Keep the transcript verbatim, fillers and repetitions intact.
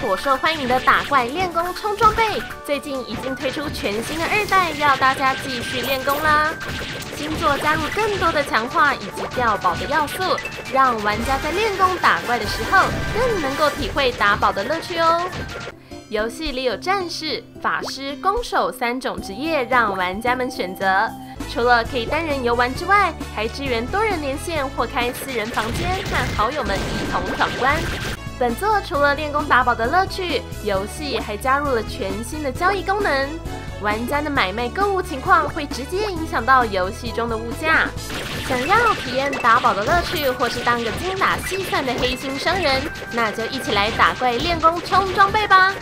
颇受欢迎的打怪练功冲装备，最近已经推出全新的二代，要大家继续练功啦。新作加入更多的强化以及掉宝的要素，让玩家在练功打怪的时候更能够体会打宝的乐趣哦。 游戏里有战士、法师、弓手三种职业让玩家们选择。除了可以单人游玩之外，还支援多人连线或开私人房间，和好友们一同闯关。本作除了练功打宝的乐趣，游戏还加入了全新的交易功能。玩家的买卖购物情况会直接影响到游戏中的物价。想要体验打宝的乐趣，或是当个精打细算的黑心商人，那就一起来打怪练功充装备吧！